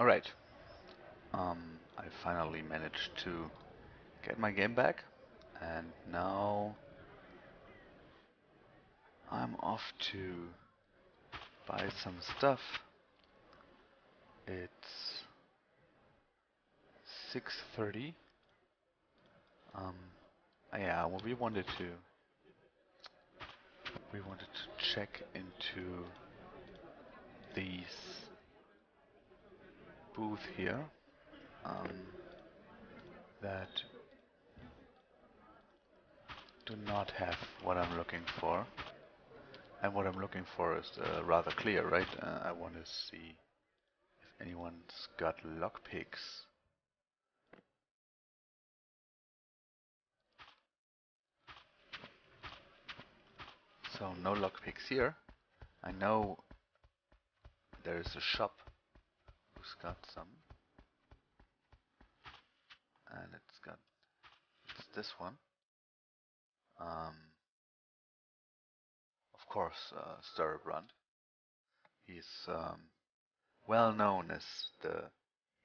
Alright, I finally managed to get my game back, and now I'm off to buy some stuff. It's 6:30. Yeah, well, we wanted to check into these booth here that do not have what I'm looking for, and what I'm looking for is rather clear, right? I want to see if anyone's got lockpicks. So no lockpicks here. I know there is a shop who's got some, and it's this one. Of course, Stoerrebrandt. He's well known as the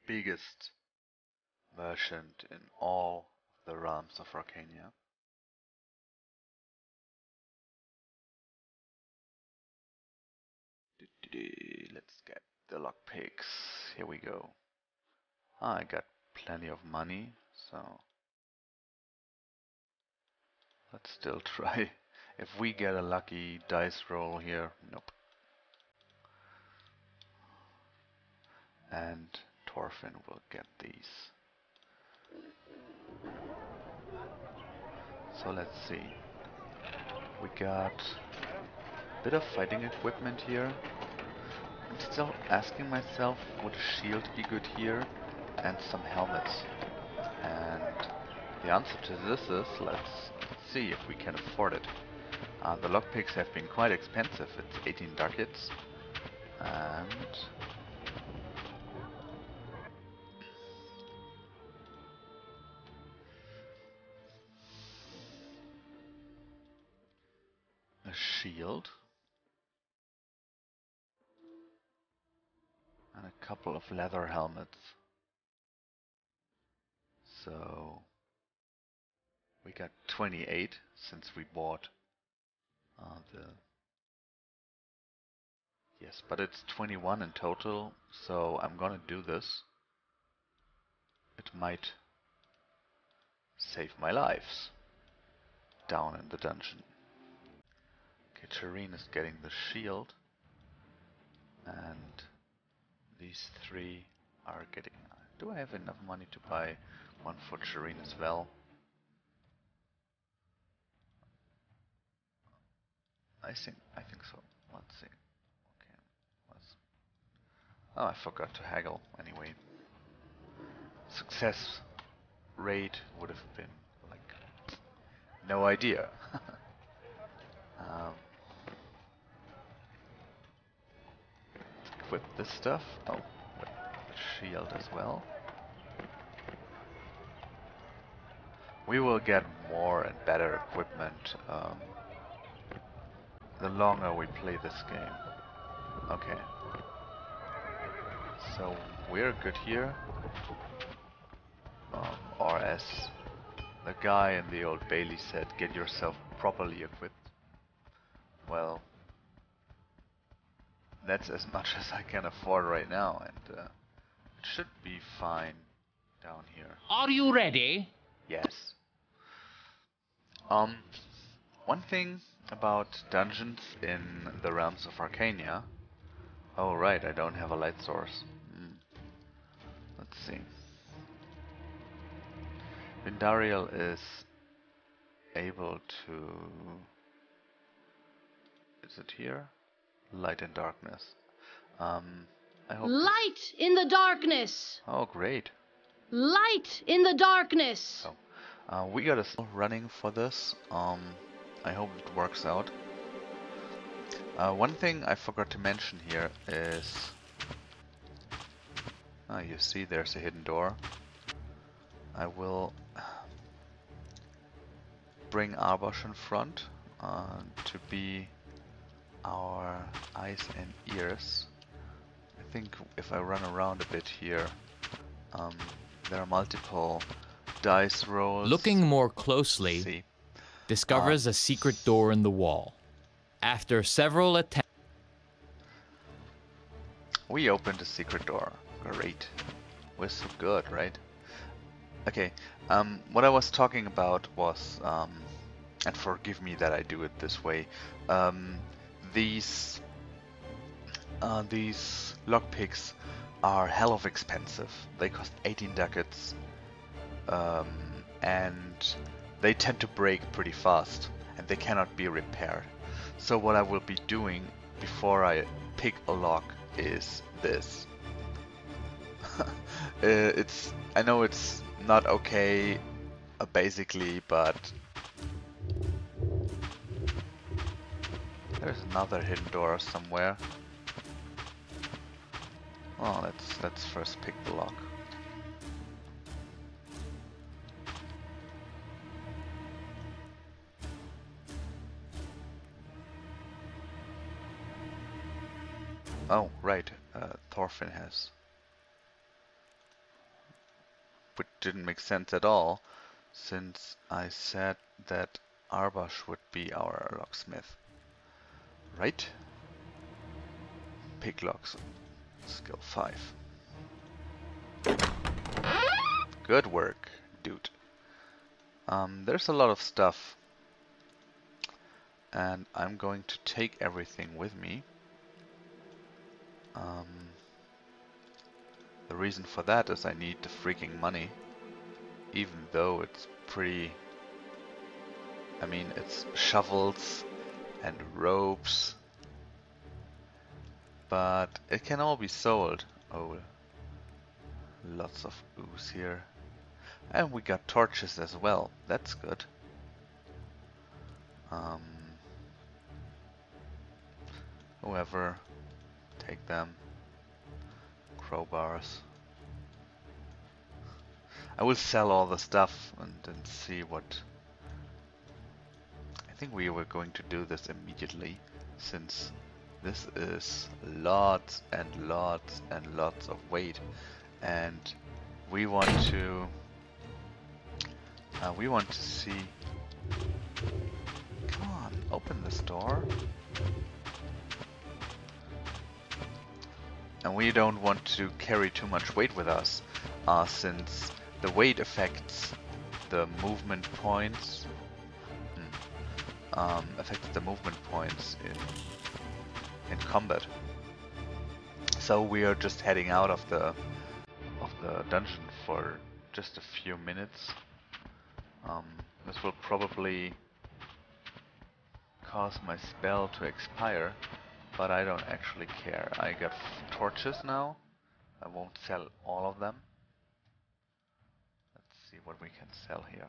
biggest merchant in all the realms of Arkania. Let's get the lockpicks. Here we go. I got plenty of money, so let's still try. If we get a lucky dice roll here, nope. And Torfin will get these. So let's see. We got a bit of fighting equipment here. I'm still asking myself, would a shield be good here? And some helmets. And the answer to this is, let's see if we can afford it. The lockpicks have been quite expensive. It's 18 ducats. And a shield. And a couple of leather helmets. So we got 28 since we bought yes, but it's 21 in total, so I'm gonna do this. It might save my lives down in the dungeon. Okay, Katarine is getting the shield, and these three are getting... Do I have enough money to buy one for Shireen as well? I think so. Let's see. Okay. Oh, I forgot to haggle. Anyway, success rate would have been like no idea. Equip this stuff. Oh, shield as well. We will get more and better equipment the longer we play this game. Okay, so we're good here. Or as the guy in the Old Bailey said, get yourself properly equipped. Well, that's as much as I can afford right now, and it should be fine down here. Are you ready? Yes. One thing about dungeons in the Realms of Arkania. Oh right, I don't have a light source. Let's see. Vindariel is able to... Is it here? Light and darkness. Light in the darkness! Oh, great. Light in the darkness! Oh. We got a running for this. I hope it works out. One thing I forgot to mention here is... Oh, you see there's a hidden door. I will bring Arbosh in front to be our eyes and ears. think if I run around a bit here, there are multiple dice rolls. Looking more closely, discovers a secret door in the wall. After several attempts... We opened a secret door. Great. We're so good, right? Okay, what I was talking about was, and forgive me that I do it this way, these lockpicks are hell of expensive. They cost 18 ducats, and they tend to break pretty fast, and they cannot be repaired. So what I will be doing before I pick a lock is this. I know it's not okay, basically, but there's another hidden door somewhere. Well, let's first pick the lock. Oh, right, Thorfinn has. Which didn't make sense at all, since I said that Arbosh would be our locksmith. Right? Pick locks. Skill 5. Good work, dude. There's a lot of stuff. And I'm going to take everything with me. The reason for that is I need the freaking money. Even though it's pretty... I mean, it's shovels and ropes. But it can all be sold. Oh, lots of ooze here. And we got torches as well. That's good. However, take them. Crowbars. I will sell all the stuff and then see what... I think we were going to do this immediately, since this is lots and lots and lots of weight, and we want to see. Come on, open this door. And we don't want to carry too much weight with us, since the weight affects the movement points. Affects the movement points in combat. So we are just heading out of the dungeon for just a few minutes. This will probably cause my spell to expire. But I don't actually care. I got torches now. I won't sell all of them. Let's see what we can sell here.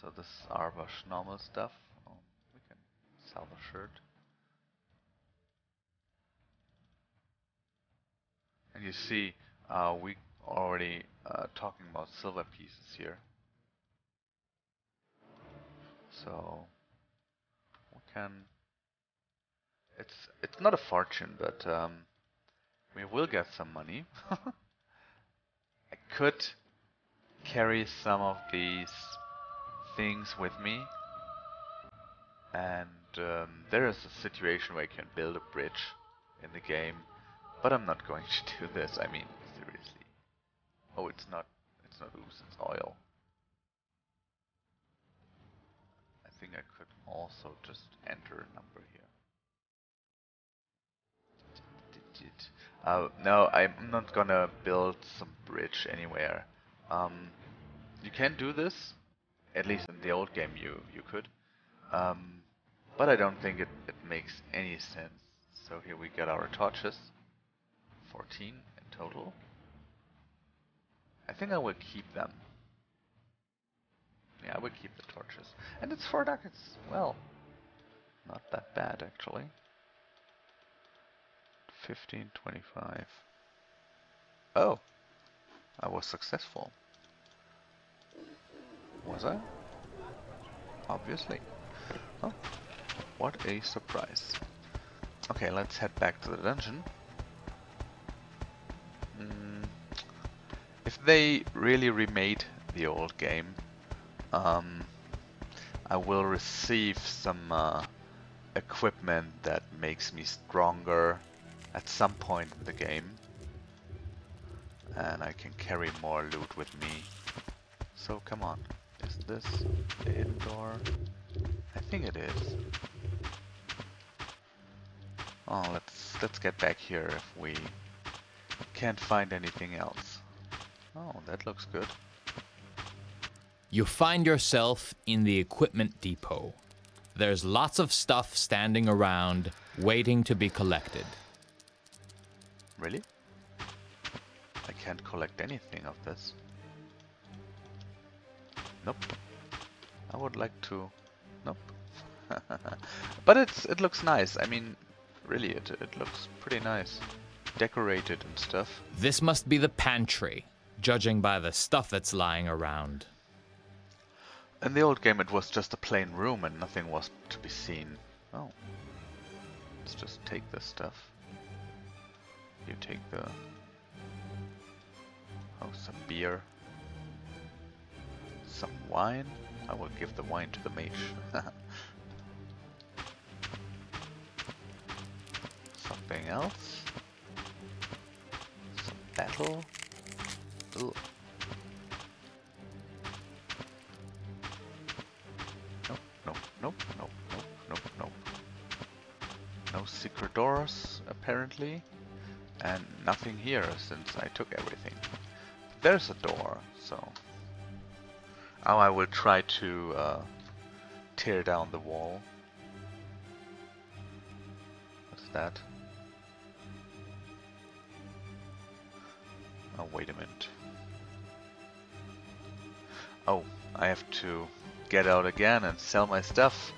So this is Arbosh normal stuff. Oh, we can sell the shirt. And you see, we already talking about silver pieces here. So we can. It's not a fortune, but we will get some money. I could carry some of these things with me, and there is a situation where I can build a bridge in the game, but I'm not going to do this. I mean, seriously. Oh, it's not ooze, it's oil. I think I could also just enter a number here. No, I'm not gonna build some bridge anywhere. You can do this, at least in the old game you could, but I don't think it makes any sense. So here we got our torches, 14 in total. I think I will keep them. Yeah, I will keep the torches, and it's 4 ducats. Well, not that bad actually. 15, 25. Oh, I was successful. Was I? Obviously. Oh, what a surprise. Okay, let's head back to the dungeon. If they really remade the old game, I will receive some equipment that makes me stronger at some point in the game, and I can carry more loot with me. So come on, is this the hidden door? I think it is. Oh, let's get back here if we can't find anything else. Oh, that looks good. You find yourself in the equipment depot. There's lots of stuff standing around, waiting to be collected. Really? I can't collect anything of this. Nope. I would like to... Nope. But it looks nice. I mean... Really, it looks pretty nice, decorated and stuff. This must be the pantry, judging by the stuff that's lying around. In the old game it was just a plain room and nothing was to be seen. Oh, let's just take this stuff. You take the... Oh, some beer. Some wine. I will give the wine to the mage. Something else. Some battle. Ooh. Nope, nope, nope, nope, nope, nope, nope. No secret doors, apparently. And nothing here, since I took everything. But there's a door, so... Now I will try to tear down the wall. What's that? Oh, wait a minute. Oh, I have to get out again and sell my stuff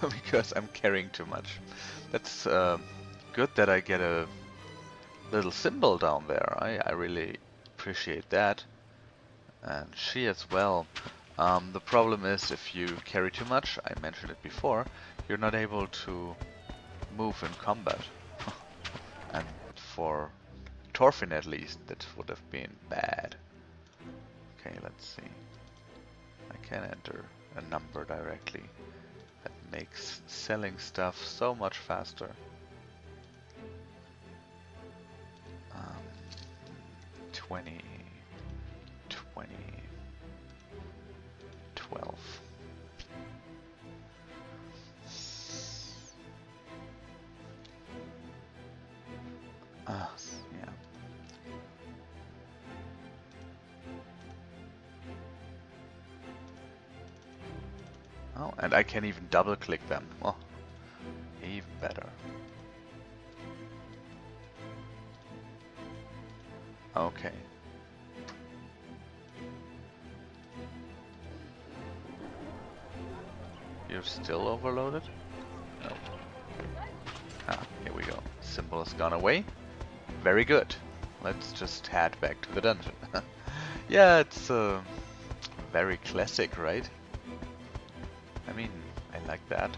because I'm carrying too much. That's good that I get a little symbol down there. I really appreciate that. And she as well. The problem is if you carry too much, I mentioned it before, you're not able to move in combat. And for Torfin, at least, that would have been bad. Okay, let's see. I can enter a number directly. That makes selling stuff so much faster. $12. Yeah. Oh, and I can even double click them. Well, even better. Okay. You're still overloaded? No. Ah, here we go. Symbol has gone away. Very good. Let's just head back to the dungeon. Yeah, it's very classic, right? I mean, I like that.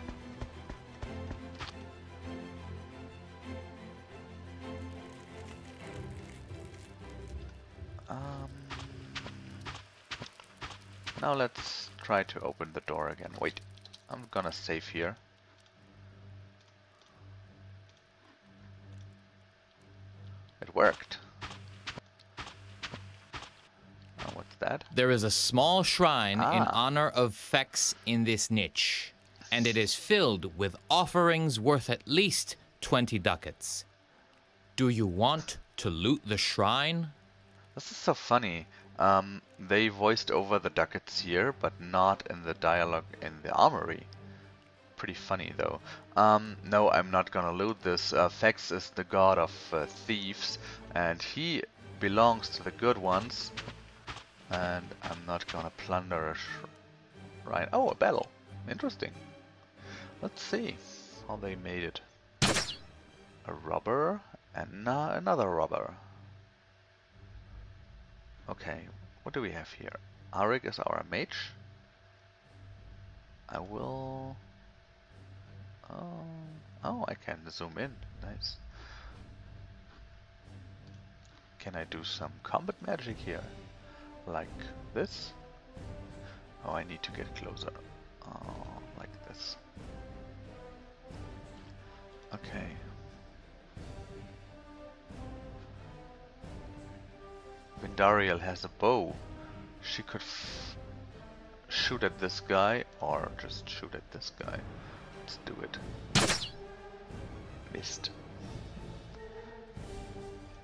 Now let's try to open the door again. Wait, I'm gonna save here. It worked. Oh, what's that? There is a small shrine in honor of Fex in this niche, and it is filled with offerings worth at least 20 ducats. Do you want to loot the shrine? This is so funny. They voiced over the ducats here, but not in the dialogue in the armory. Pretty funny though. No, I'm not gonna loot this. Fex is the god of thieves, and he belongs to the good ones. And I'm not gonna plunder a shrine. Oh, a battle. Interesting. Let's see how they made it. A robber and another robber. Okay, what do we have here? Arik is our mage. I will... Oh, I can zoom in. Nice. Can I do some combat magic here? Like this? Oh, I need to get closer. Oh, like this. Okay. Vindariel has a bow. She could shoot at this guy or just shoot at this guy. Let's do it. Missed.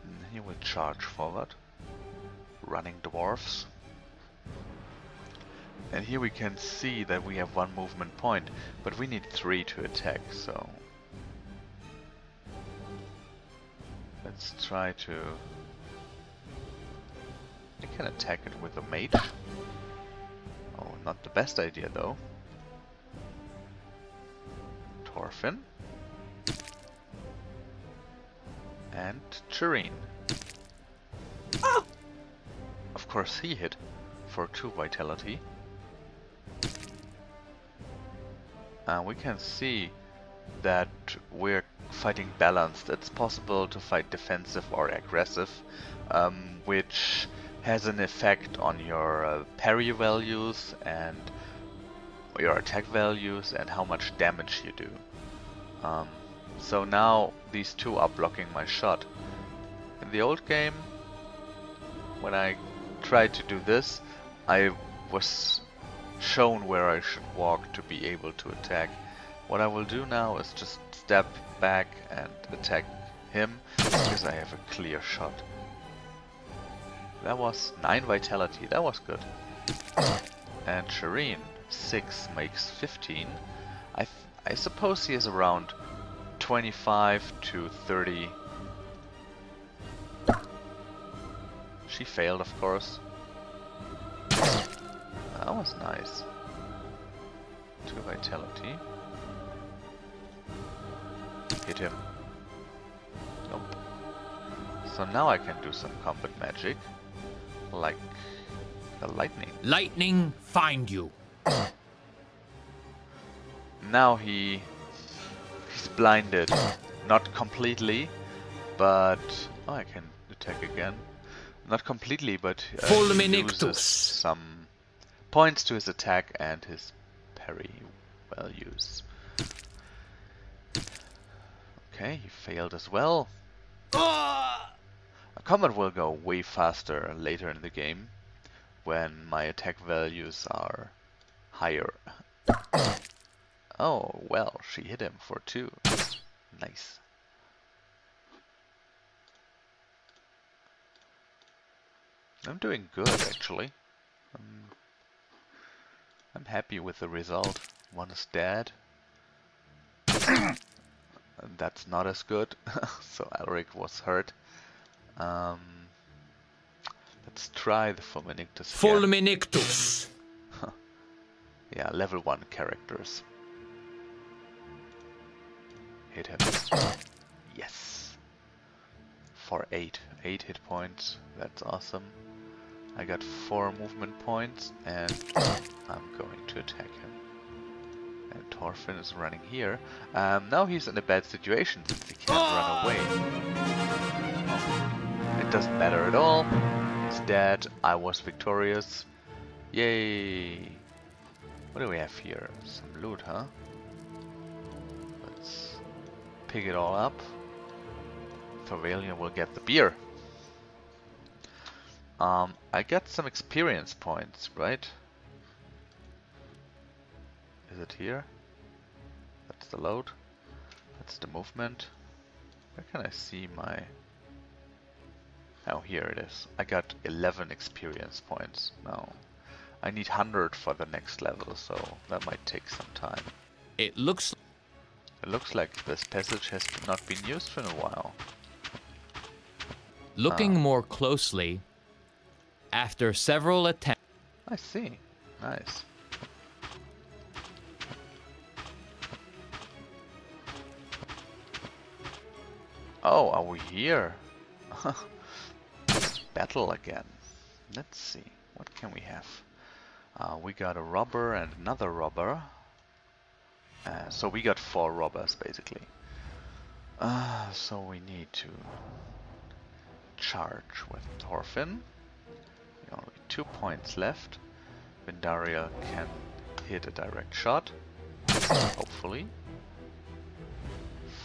And he will charge forward. Running dwarfs. And here we can see that we have one movement point, but we need three to attack, so... Let's try to... I can attack it with a mage. Oh, not the best idea though. Torfin. And Chirine. Oh! Of course he hit for 2 vitality. And we can see that we're fighting balanced. It's possible to fight defensive or aggressive, which has an effect on your parry values and your attack values and how much damage you do. So now these two are blocking my shot. In the old game, when I tried to do this, I was shown where I should walk to be able to attack. What I will do now is just step back and attack him because I have a clear shot. That was 9 vitality, that was good. And Shireen, 6 makes 15. I suppose he is around 25 to 30. She failed, of course. That was nice. 2 vitality. Hit him. Nope. So now I can do some combat magic. Like the lightning. Lightning, find you. Now he's blinded. Not completely, but oh, I can attack again. Not completely, but he uses some points to his attack and his parry values. Okay, he failed as well. A combat will go way faster later in the game when my attack values are higher. Oh, well, she hit him for 2. Nice. I'm doing good, actually. I'm happy with the result. One is dead. That's not as good. So Alaric was hurt. Let's try the Fulminictus. Fulminictus! Yeah, level 1 characters. Hit him. Yes! For 8. 8 hit points. That's awesome. I got 4 movement points and I'm going to attack him. And Torfin is running here. Now he's in a bad situation since he can't run away. Oh, it doesn't matter at all. He's dead. I was victorious. Yay! What do we have here? Some loot, huh? Let's pick it all up. Favalion will get the beer. I got some experience points, right? Is it here? That's the load. That's the movement. Where can I see my... Oh, here it is. I got 11 experience points. No. I need 100 for the next level, so that might take some time. It looks like this passage has not been used for a while. Looking more closely, after several attempts... I see. Nice. Oh, are we here? Battle again. Let's see. What can we have? We got a robber and another robber. So we got 4 robbers, basically. So we need to charge with Thorfinn. Only 2 points left. Vindaria can hit a direct shot, hopefully.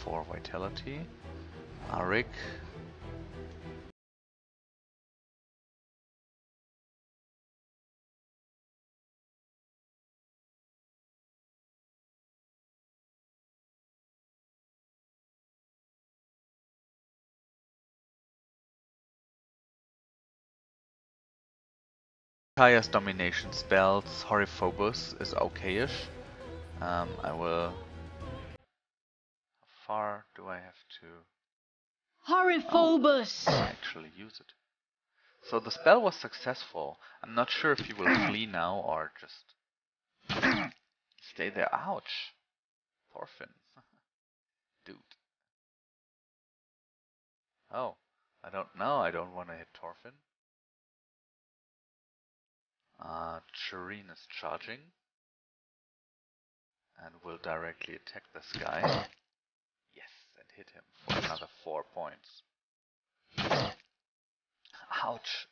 4 vitality. Arik. Kaya's domination spells, Horriphobus is okayish. I will. How far do I have to? Horriphobus! Oh, actually, use it. So the spell was successful. I'm not sure if he will flee now or just stay there. Ouch, Thorfinn, dude. Oh, I don't know. I don't want to hit Thorfinn. Shireen is charging and will directly attack this guy. Yes, and hit him for another 4 points. Ouch!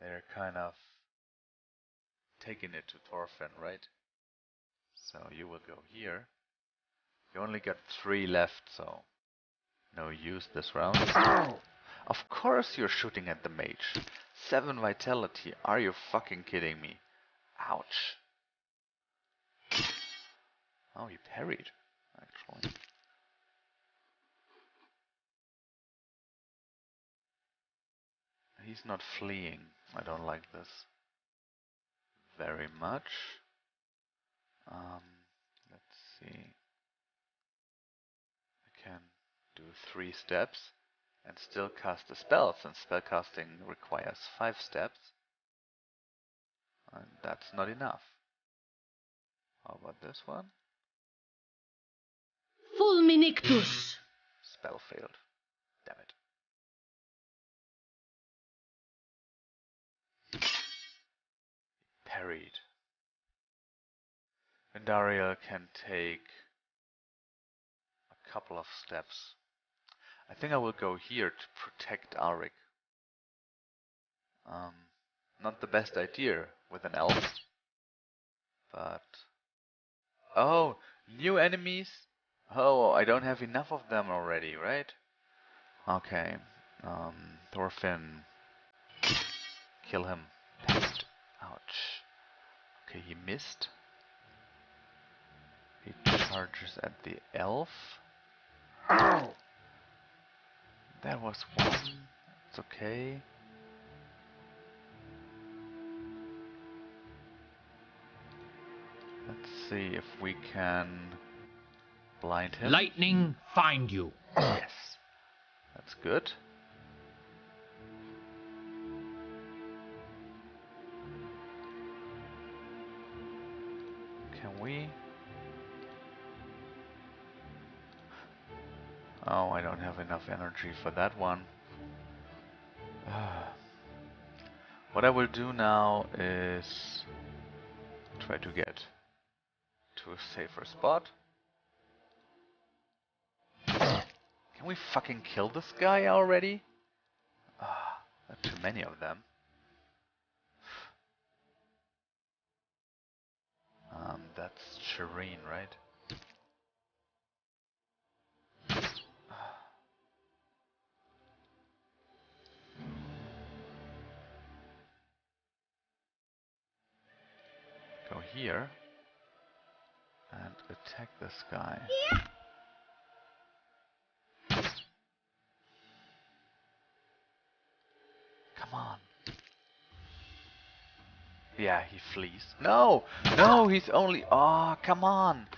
They're kind of taking it to Thorfinn, right? So you will go here. You only got 3 left, so no use this round. Ow! Of course you're shooting at the mage. 7 vitality. Are you fucking kidding me? Ouch. Oh, he parried, actually. He's not fleeing. I don't like this very much. Let's see. I can do 3 steps and still cast a spell, since spellcasting requires 5 steps. And that's not enough. How about this one? Fulminictus! Spell failed. Damn it. Parried. Vindaria can take a couple of steps. I think I will go here to protect Arik. Not the best idea with an elf, but... Oh, new enemies? Oh, I don't have enough of them already, right? Okay, Thorfinn, kill him. Ouch. Okay, he missed. He charges at the elf. Ow! That was one. It's okay. Let's see if we can blind him. Lightning find you. Yes. That's good. Can we? Oh, I don't have enough energy for that one. What I will do now is try to get to a safer spot. Can we fucking kill this guy already? Not too many of them. That's Shireen, right? Go here and attack this guy. Yeah. Come on. Yeah, he flees. No! No, he's only... Oh, come on!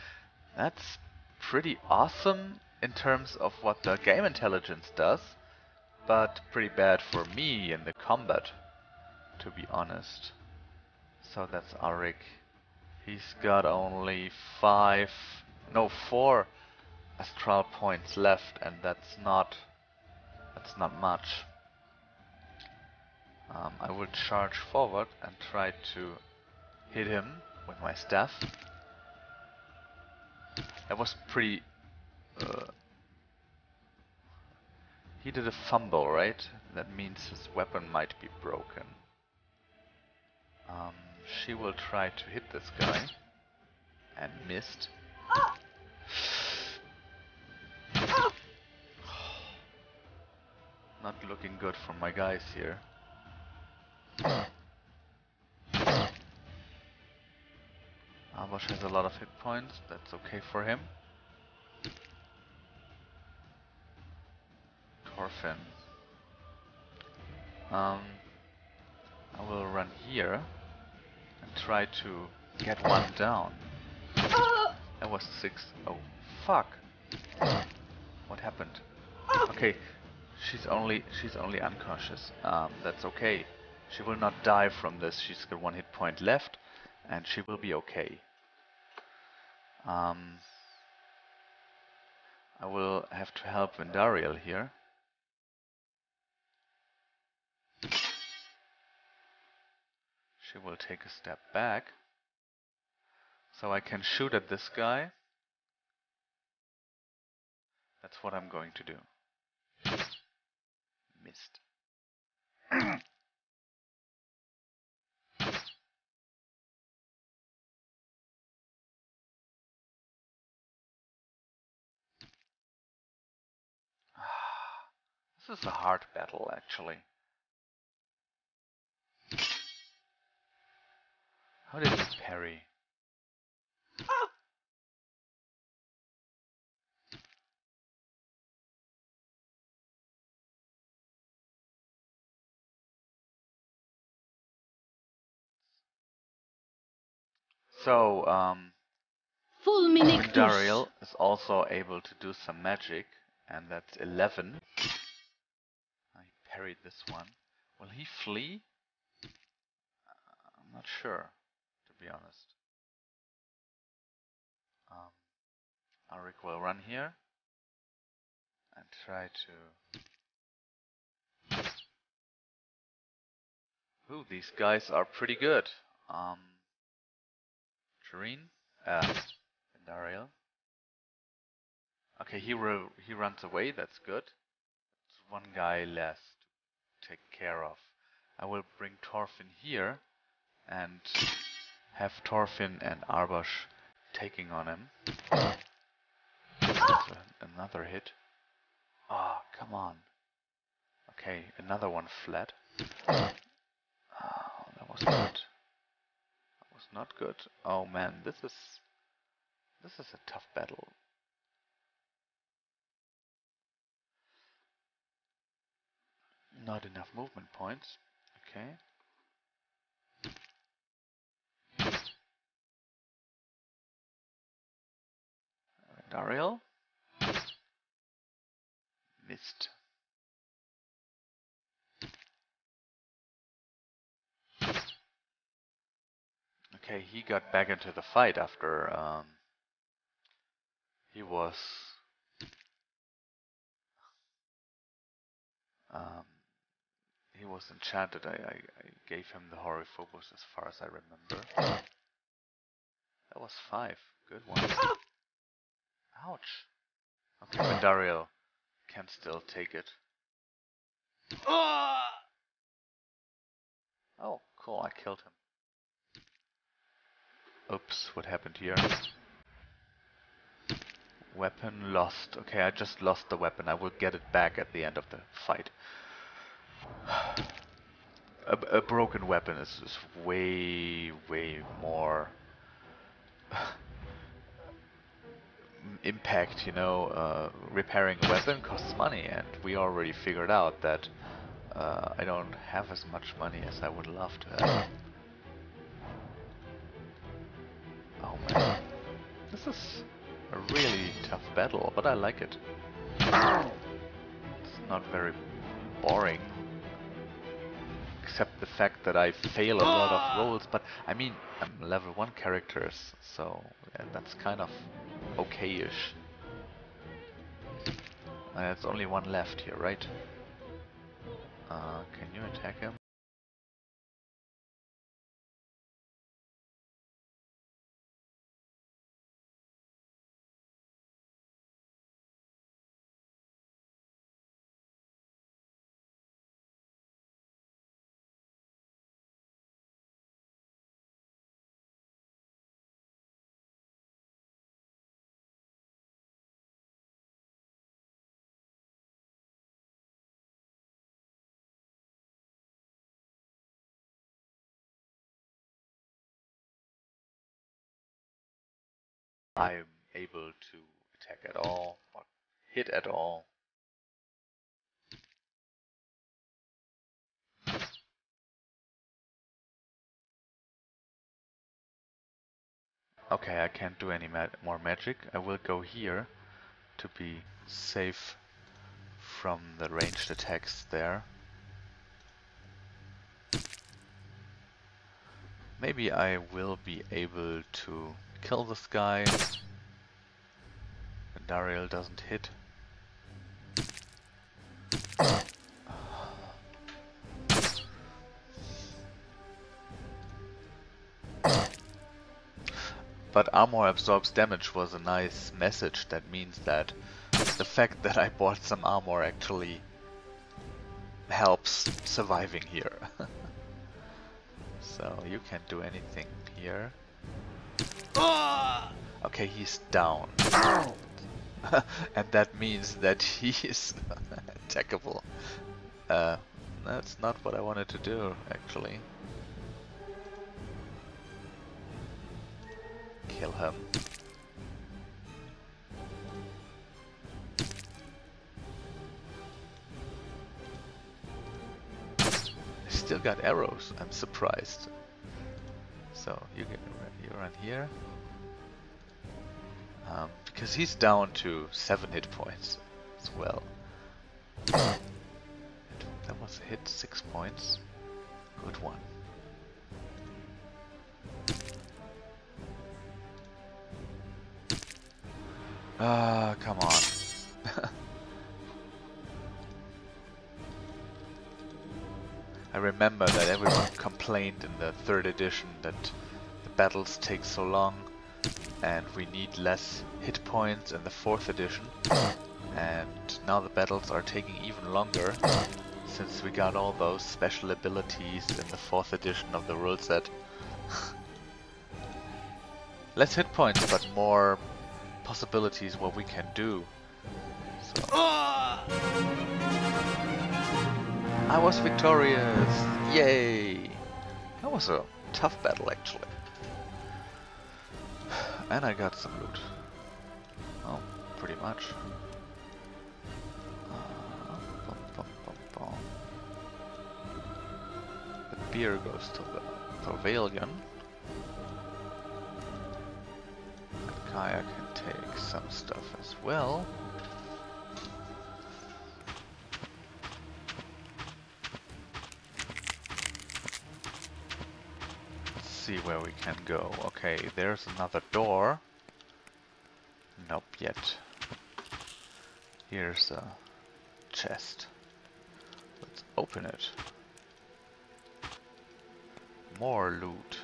That's pretty awesome in terms of what the game intelligence does, but pretty bad for me in the combat, to be honest. So that's Arik. He's got only 4 astral points left, and that's not much. I will charge forward and try to hit him with my staff. That was pretty He did a fumble, right? That means his weapon might be broken. She will try to hit this guy. And missed. Not looking good for my guys here. Abosh has a lot of hit points, that's okay for him. Torfin. I will run here and try to get one down. That was 6. Oh, fuck! What happened? Okay, she's only unconscious. That's okay. She will not die from this. She's got 1 hit point left, and she will be okay. I will have to help Vindariel here. She will take a step back. So I can shoot at this guy. That's what I'm going to do. Missed. This is a hard battle, actually. How did this parry? So, Fulminictus. Dariel is also able to do some magic, and that's 11. I parried this one. Will he flee? I'm not sure, to be honest. Auric will run here and try to... Ooh, these guys are pretty good. Vindariel. Okay, he runs away, that's good. That's one guy less to take care of. I will bring Torfin here and have Torfin and Arbosh taking on him. That's another hit. Ah, oh, come on. Okay, another one flat. Oh, that was good. Not good. Oh man, this is a tough battle. Not enough movement points. Okay. Dariel missed. Okay, he got back into the fight after he was enchanted. I gave him the Horriphobus as far as I remember. That was 5. Good one. Ouch. Okay, Vindariel can still take it. Oh, cool, I killed him. Oops, what happened here? Weapon lost. Okay, I just lost the weapon. I will get it back at the end of the fight. A broken weapon is way more impact, you know. Repairing a weapon costs money, and we already figured out that I don't have as much money as I would love to have. Oh man, this is a really tough battle, but I like it. It's not very boring, except the fact that I fail a lot of rolls, but I mean, I'm level 1 characters, so yeah, that's kind of okay-ish. There's only one left here, right? Can you attack him? I'm able to attack at all, or hit at all. Okay, I can't do any more magic. I will go here to be safe from the ranged attacks there. Maybe I will be able to kill this guy. And Dariel doesn't hit. But armor absorbs damage was a nice message. That means that the fact that I bought some armor actually helps surviving here. So you can't do anything here. Okay, he's down. And that means that he is attackable. That's not what I wanted to do, actually. Kill him. I still got arrows, I'm surprised. So you run here. Because he's down to 7 hit points as well. That was a hit, 6 points. Good one. Ah, come on. I remember that everyone complained in the 3rd edition that the battles take so long and we need less hit points in the 4th edition. And now the battles are taking even longer since we got all those special abilities in the 4th edition of the rule set. Less hit points, but more possibilities what we can do. So. I was victorious! Yay! That was a tough battle actually. And I got some loot. Oh, pretty much. Bum, bum, bum, bum. The beer goes to the pavilion. Kaya can take some stuff as well. Let's see where we can go. Okay, there's another door. Nope, yet. Here's a chest. Let's open it. More loot.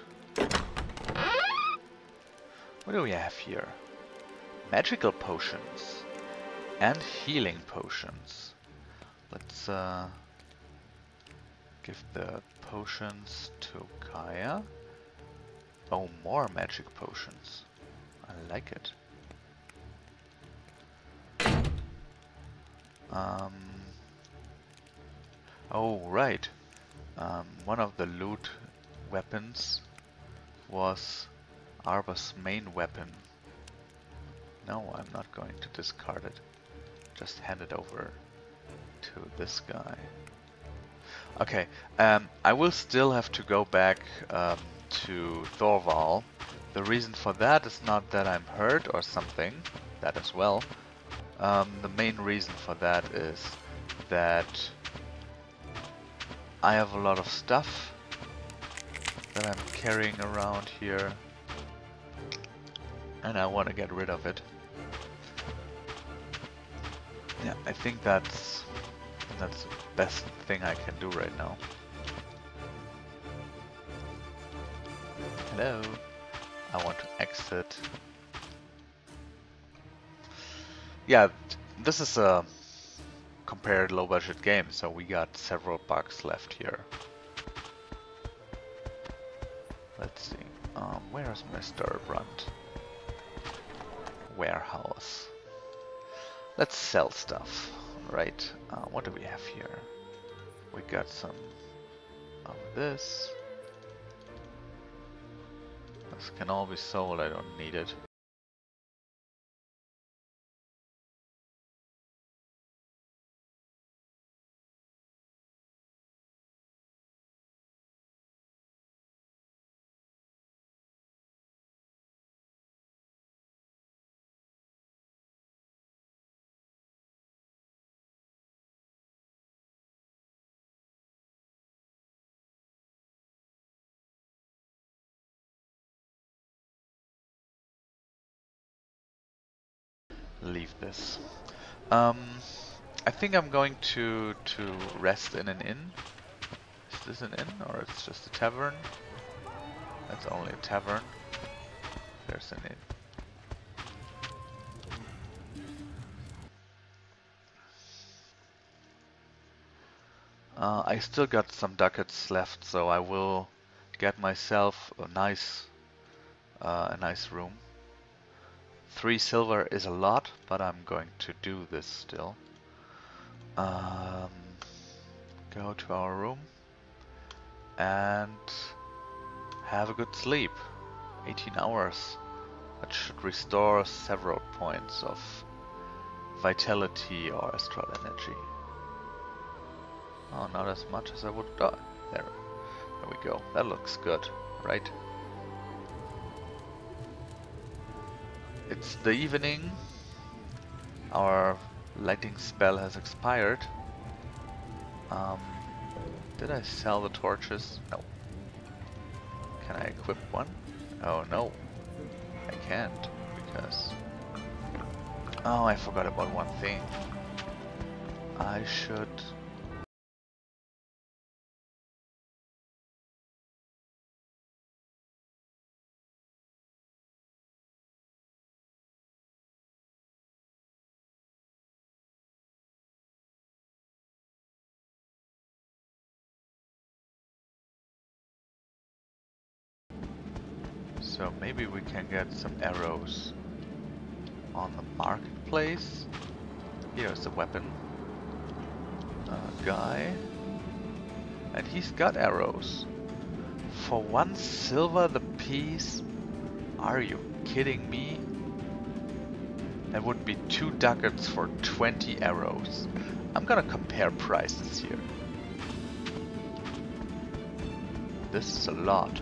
What do we have here? Magical potions and healing potions. Let's give the potions to Kaya. Oh, more magic potions. I like it. Oh, right. One of the loot weapons was Arba's main weapon. No, I'm not going to discard it. Just hand it over to this guy. Okay, I will still have to go back to Thorval. The reason for that is not that I'm hurt or something, that as well. The main reason for that is that I have a lot of stuff that I'm carrying around here. And I want to get rid of it. Yeah, I think that's the best thing I can do right now. Hello. I want to exit. Yeah, this is a compared low budget game, so we got several bucks left here. Let's see. Where is my Stoerrebrandt? Warehouse. Let's sell stuff, right? What do we have here? We got some of this. This can all be sold, I don't need it. leave this. I think I'm going to rest in an inn. Is this an inn or it's just a tavern? That's only a tavern. There's an inn. I still got some ducats left, so I will get myself a nice room. 3 silver is a lot, but I'm going to do this still. Go to our room and have a good sleep. 18 hours. That should restore several points of vitality or astral energy. Oh, not as much as I would. Oh, there we go. That looks good, right? It's the evening. Our lighting spell has expired. Did I sell the torches? No. Can I equip one? Oh no, I can't because... Oh, I forgot about one thing. I should... So maybe we can get some arrows on the marketplace. Here's the weapon guy. And he's got arrows. For 1 silver the piece? Are you kidding me? That would be 2 ducats for 20 arrows. I'm gonna compare prices here. This is a lot.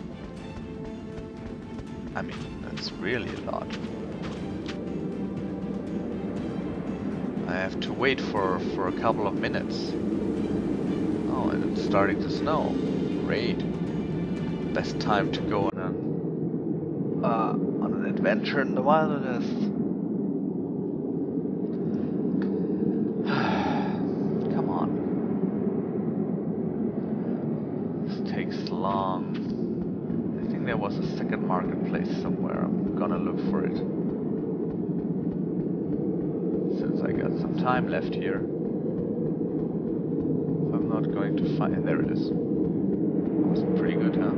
I mean, that's really a lot. I have to wait for a couple of minutes. Oh, and it's starting to snow. Great. Best time to go on an adventure in the wilderness. Come on. This takes long. There was a second marketplace somewhere. I'm gonna look for it. Since I got some time left here. If I'm not going to find... And there it is. That was pretty good, huh?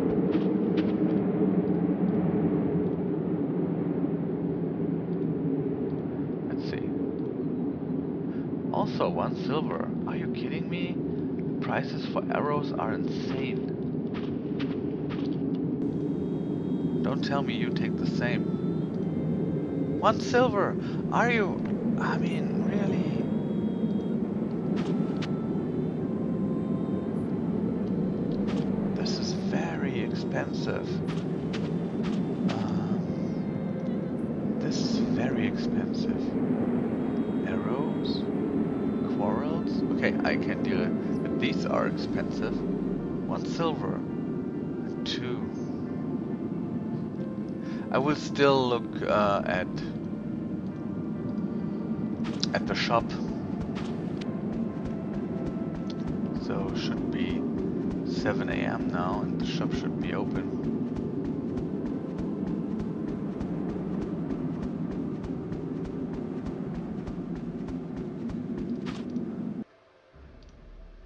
Let's see. Also 1 silver. Are you kidding me? Prices for arrows are insane. Don't tell me you take the same. 1 silver! Are you... I mean, really? This is very expensive. This is very expensive. Arrows? Quarrels? Okay, I can deal with it. But these are expensive. 1 silver. And 2. I will still look at the shop, so it should be 7 a.m. now and the shop should be open.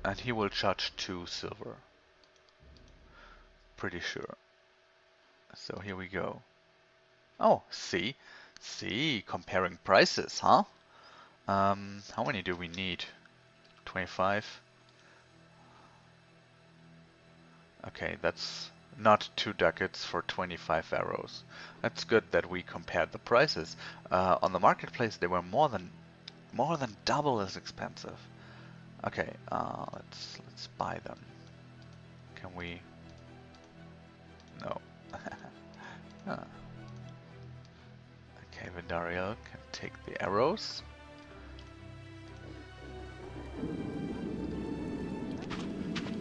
And he will charge 2 silver, pretty sure. So here we go. Oh, see, comparing prices, huh? How many do we need? 25. Okay, that's not 2 ducats for 25 arrows. That's good that we compared the prices. On the marketplace, they were more than double as expensive. Okay, let's buy them. Can we? No. Huh. Okay, Vendario can take the arrows.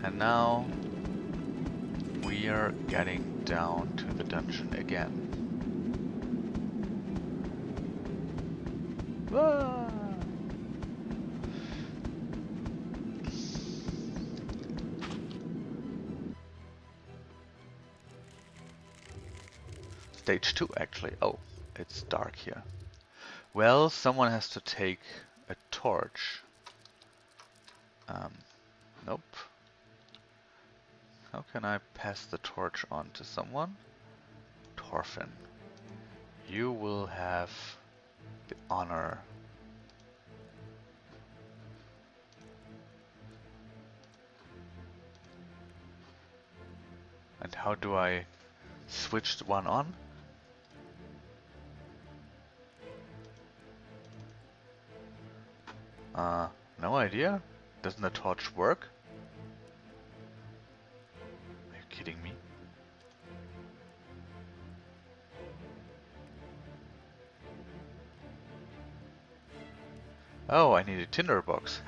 And now we are getting down to the dungeon again. Ah. Stage 2 actually. Oh, it's dark here. Well, someone has to take a torch. Nope. How can I pass the torch on to someone? Torfin, you will have the honor. And how do I switch the one on? No idea. Doesn't the torch work? Are you kidding me? Oh, I need a tinderbox.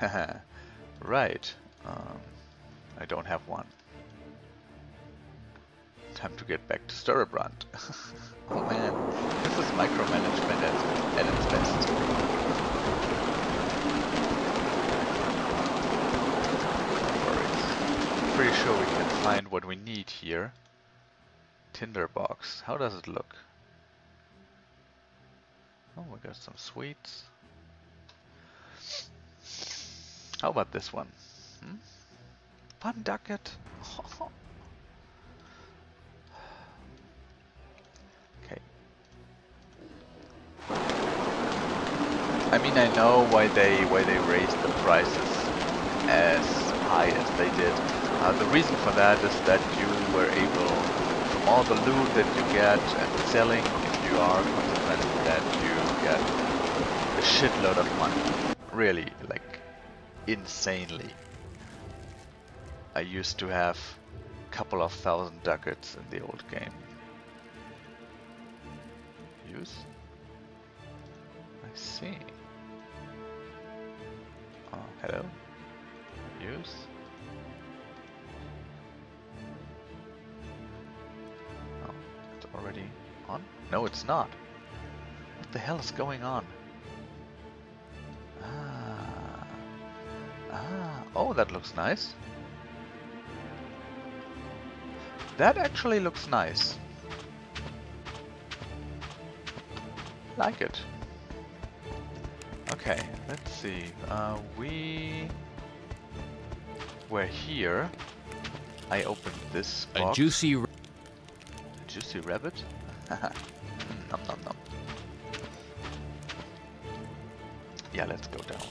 Right. I don't have one. Time to get back to Stoerrebrandt. Oh man, this is micromanagement at its best. Pretty sure we can find what we need here. Tinderbox. How does it look? Oh, we got some sweets. How about this one? Hmm? 1 ducat. Okay. I mean, I know why they raised the prices as high as they did. The reason for that is that you were able, from all the loot that you get and selling, if you are confident that you get a shitload of money. Really, like, insanely. I used to have a couple of thousand ducats in the old game. Use? I see. Oh, hello? Use? Already on? No, it's not. What the hell is going on? Ah. Ah. Oh, that looks nice. That actually looks nice. Like it. Okay, let's see. We were here. I opened this box. A juicy juicy rabbit? Nom nom nom. Yeah, let's go down.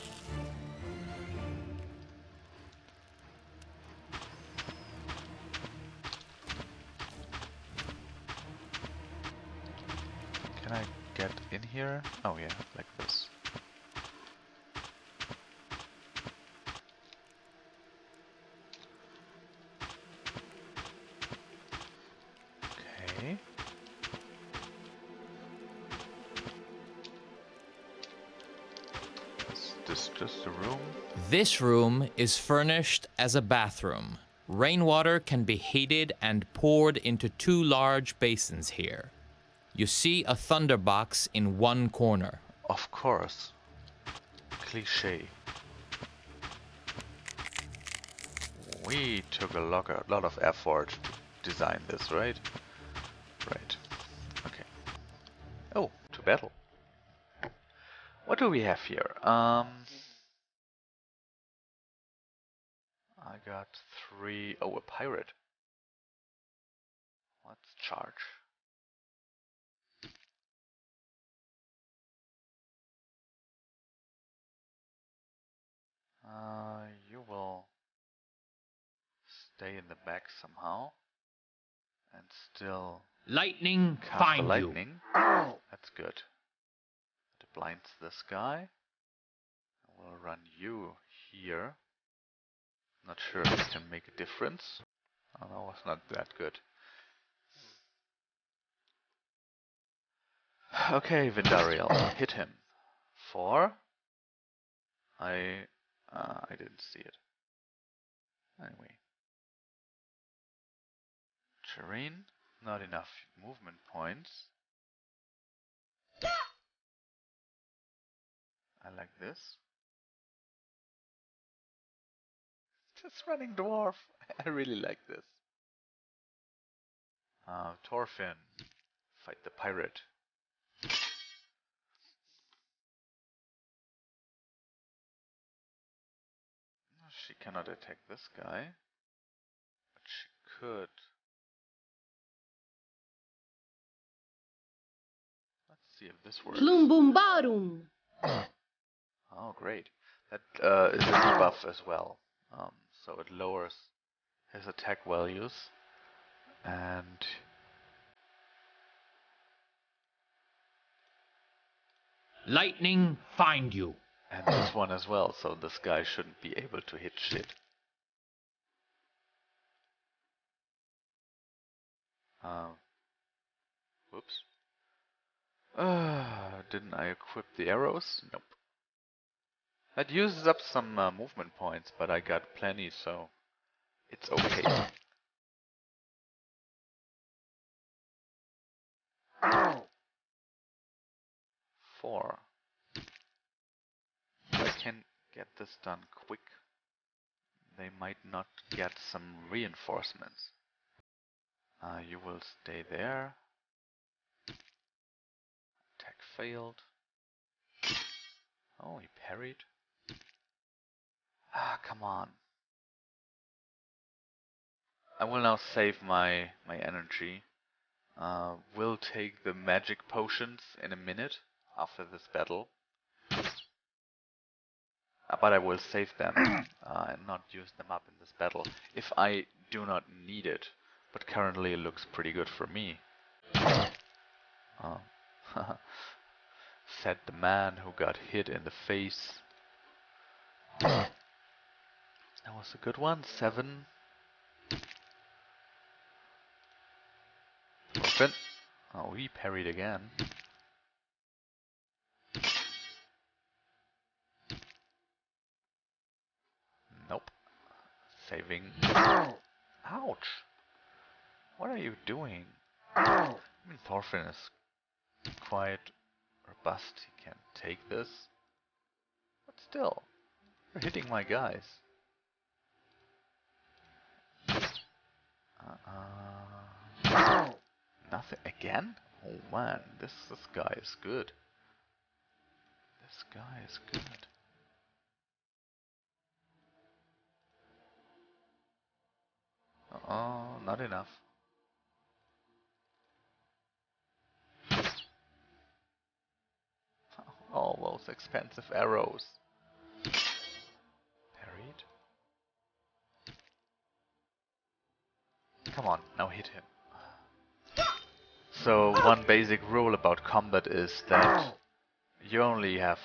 Can I get in here? Oh yeah, like this. This room is furnished as a bathroom. Rainwater can be heated and poured into 2 large basins here. You see a thunderbox in one corner. Of course. Cliché. We took a lot of effort to design this, right? Right. Okay. Oh, to battle. What do we have here? I got 3. Oh, a pirate. Let's charge. You will stay in the back somehow, and still lightning find lightning. You. That's good. It blinds this guy. I will run you here. Not sure if it can make a difference. Oh, that was not that good. Okay, Vindariel, hit him. 4. I didn't see it. Anyway. Terrain, not enough movement points. I like this. Just running dwarf. I really like this. Thorfinn. Fight the pirate. She cannot attack this guy. But she could. Let's see if this works. Lumboombarum! Oh, great. That is a debuff as well. So it lowers his attack values. And lightning find you. And this one as well, so this guy shouldn't be able to hit shit. Whoops. Didn't I equip the arrows? Nope. That uses up some movement points, but I got plenty, so it's okay. Ow! 4. Can get this done quick, they might not get some reinforcements. You will stay there. Attack failed. Oh, he parried. Ah, come on. I will now save my energy. We'll take the magic potions in a minute after this battle. But I will save them and not use them up in this battle if I do not need it. But currently it looks pretty good for me. Oh. Said the man who got hit in the face. That was a good one. 7. Open. Oh, he parried again. Saving. Ouch! What are you doing? I mean, Thorfinn is quite robust. He can take this. But still, you're hitting my guys. Nothing again? Oh man, this guy is good. This guy is good. Oh, not enough. All those expensive arrows. Parried. Come on, now hit him. So one basic rule about combat is that you only have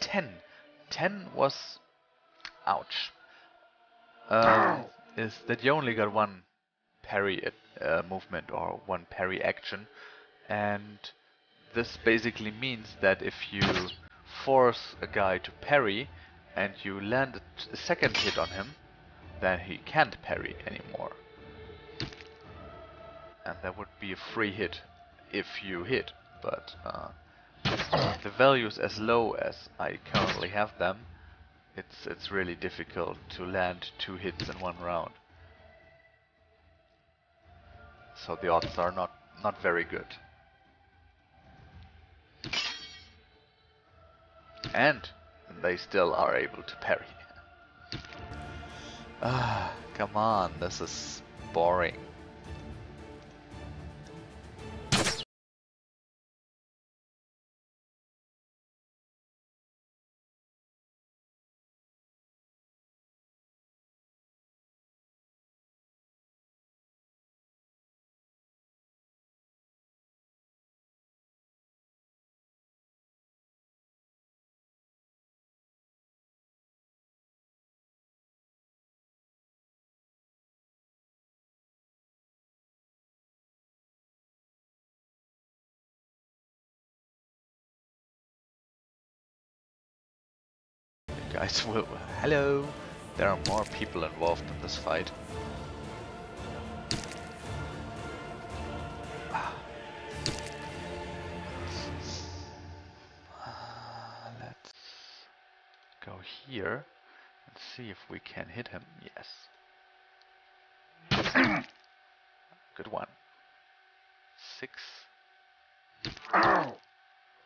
10. 10 was... ouch. Is that you only got one parry movement or one parry action, and this basically means that if you force a guy to parry and you land a second hit on him, then he can't parry anymore. And that would be a free hit if you hit, but the values as low as I currently have them, it's really difficult to land 2 hits in one round. So the odds are not very good. And they still are able to parry. Ah, come on, this is boring. Guys, well, hello! There are more people involved in this fight. Let's Let's see if we can hit him. Yes. Good one. 6.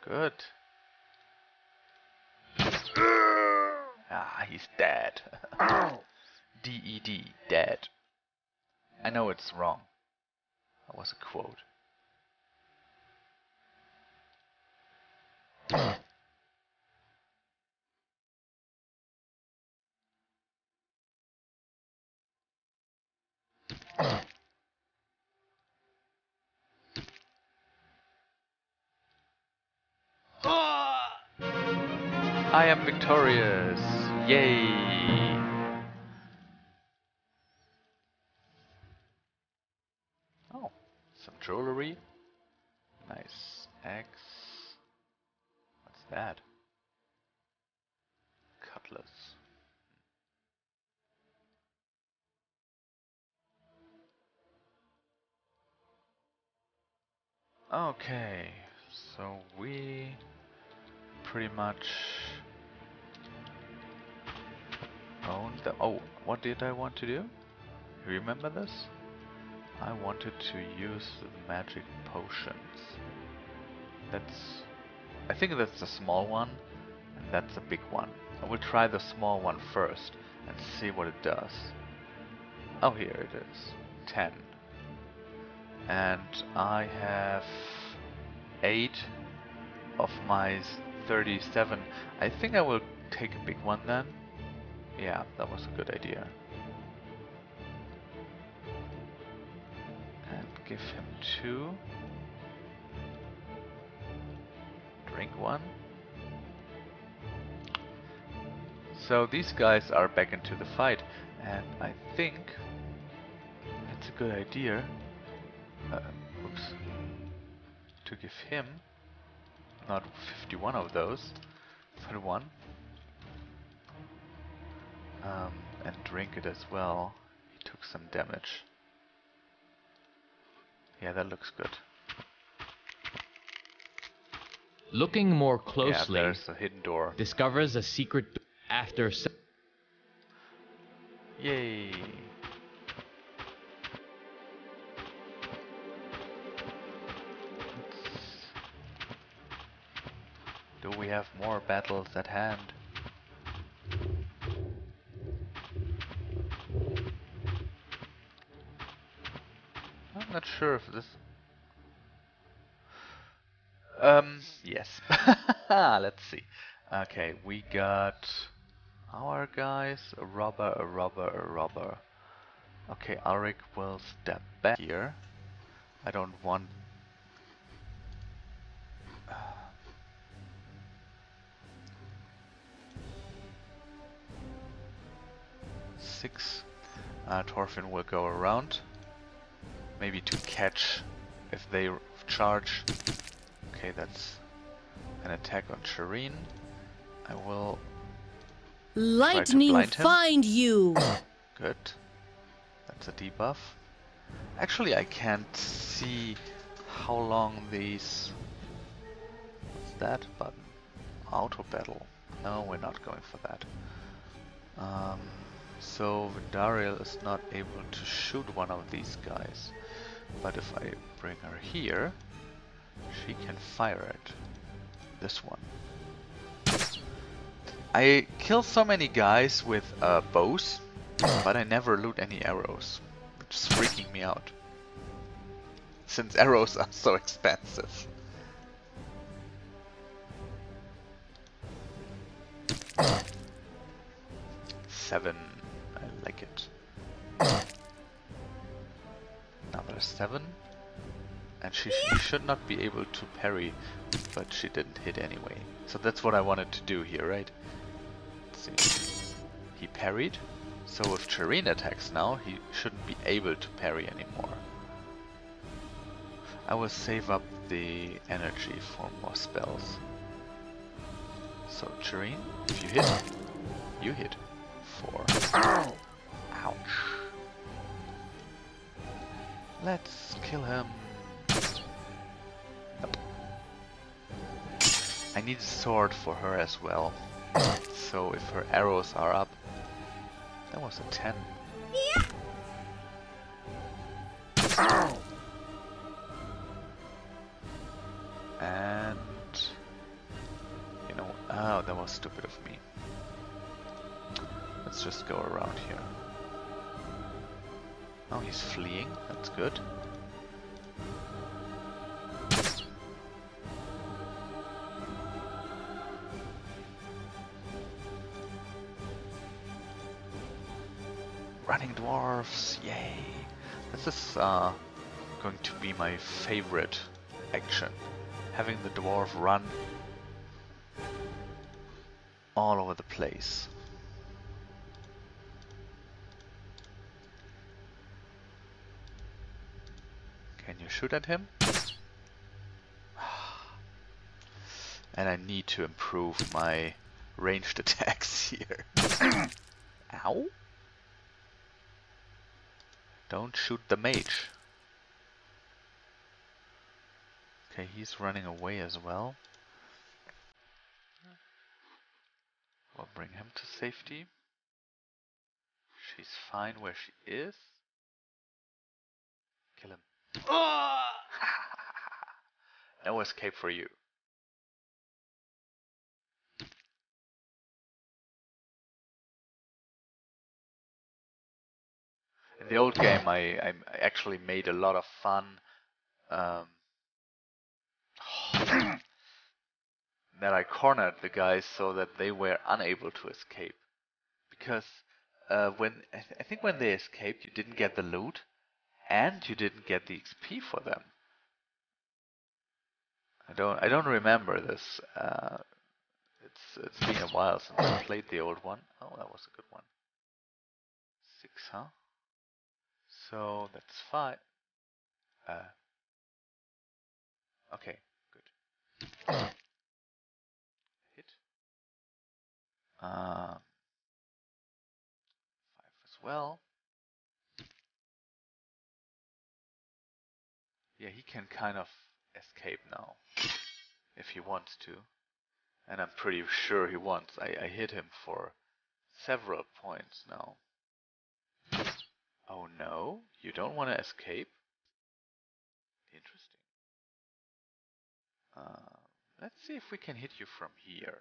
Good. Ah, he's dead. D-E-D, dead. I know it's wrong. That was a quote. I am victorious. Yay. Oh, some jewelry. Nice axe. What's that? Cutlass. Okay, so we pretty much owned the... Oh, what did I want to do? Remember this? I wanted to use the magic potions. That's... I think that's the small one, and that's the big one. I will try the small one first and see what it does. Oh, here it is. 10. And I have 8 of my 37. I think I will take a big one then. Yeah, that was a good idea. And give him 2. Drink 1. So these guys are back into the fight, and I think it's a good idea. Oops. To give him not 51 of those, 31. And drink it as well. He took some damage. Yeah, that looks good. Looking more closely, yeah, there's a hidden door. Discovers a secret after. Yay! Do we have more battles at hand? I'm not sure if this... yes. Let's see. Okay, we got our guys. A robber. Okay, Ulrich will step back here. I don't want... Thorfinn will go around. Maybe to catch if they charge. Okay, that's an attack on Shireen. I will lightning try to blind him. Find you. Good. That's a debuff. Actually, I can't see how long these. What's that button? Auto battle. No, we're not going for that. So Vidariel is not able to shoot one of these guys, but if I bring her here, she can fire at this one. I kill so many guys with bows, but I never loot any arrows, which is freaking me out, since arrows are so expensive. Seven. Like it. Another 7, and she should not be able to parry, but she didn't hit anyway. So that's what I wanted to do here, right? Let's see. He parried, so if Shireen attacks now, he shouldn't be able to parry anymore. I will save up the energy for more spells. So Shireen, if you hit, you hit. 4. Ow. Ouch. Let's kill him. Nope. I need a sword for her as well. So if her arrows are up, That was a 10. Yeah. Ow! And... you know... ah, that was stupid of me. Let's just go around here. Oh, he's fleeing. That's good. Running dwarves, yay! This is going to be my favorite action. Having the dwarf run all over the place. Can you shoot at him? And I need to improve my ranged attacks here. Ow! Don't shoot the mage. Okay, he's running away as well. We'll bring him to safety. She's fine where she is. Kill him. No escape for you. In the old game, I actually made a lot of fun. That I cornered the guys so that they were unable to escape, because when they escaped, you didn't get the loot, and you didn't get the XP for them. I don't remember this. It's been a while since I played the old one. Oh, that was a good one. 6, huh? So that's 5. Okay, good. Hit. 5 as well. Yeah, he can kind of escape now, if he wants to. And I'm pretty sure he wants. I hit him for several points now. Oh no, you don't want to escape? Interesting. Let's see if we can hit you from here.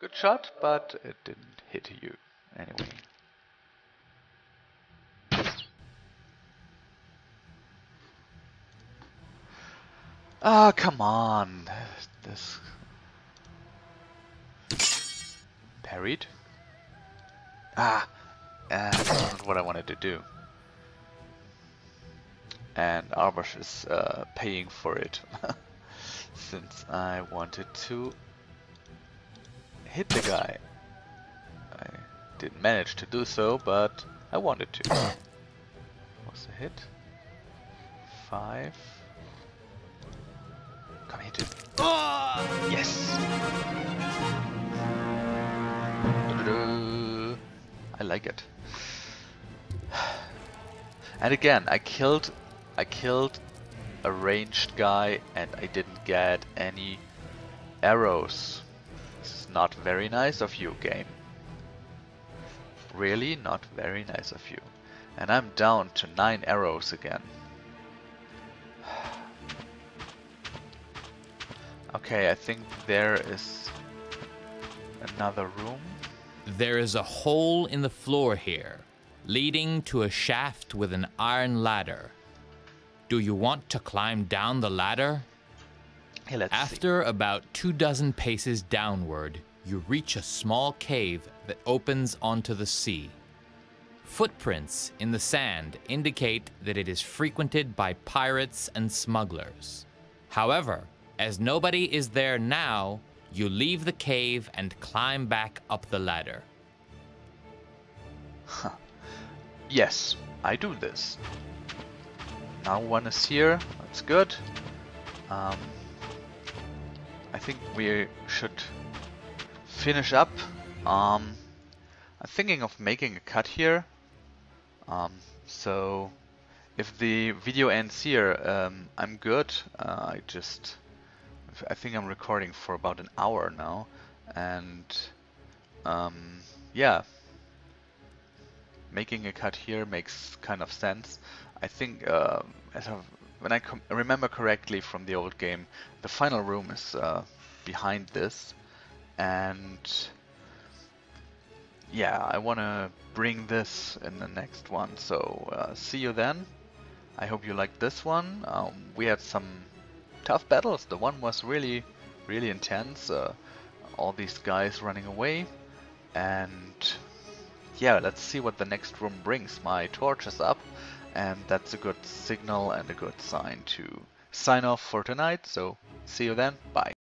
Good shot, but it didn't hit you anyway. Ah, oh, come on. This... parried. Ah, that's not what I wanted to do. And Arbush is paying for it, since I wanted to hit the guy. I didn't manage to do so, but I wanted to. What's the hit? 5. Come hit it. Oh! Yes. I like it. And again, I killed a ranged guy and I didn't get any arrows. This is not very nice of you, game. Really not very nice of you. And I'm down to 9 arrows again. Okay, I think there is another room. There is a hole in the floor here, leading to a shaft with an iron ladder. Do you want to climb down the ladder? Hey, let's see. About 2 dozen paces downward, you reach a small cave that opens onto the sea. Footprints in the sand indicate that it is frequented by pirates and smugglers. However, as nobody is there now, you leave the cave and climb back up the ladder. Huh. Yes, I do this. Now one is here, that's good. I think we should finish up. I'm thinking of making a cut here. So if the video ends here, I'm good. I just I think I'm recording for about an hour now, and yeah, making a cut here makes kind of sense. I think when I remember correctly from the old game, the final room is behind this, and yeah, I want to bring this in the next one, so see you then. I hope you liked this one. We had some tough battles. The one was really, really intense. All these guys running away, and yeah, let's see what the next room brings. My torch is up, and that's a good signal and a good sign to sign off for tonight. So see you then. Bye.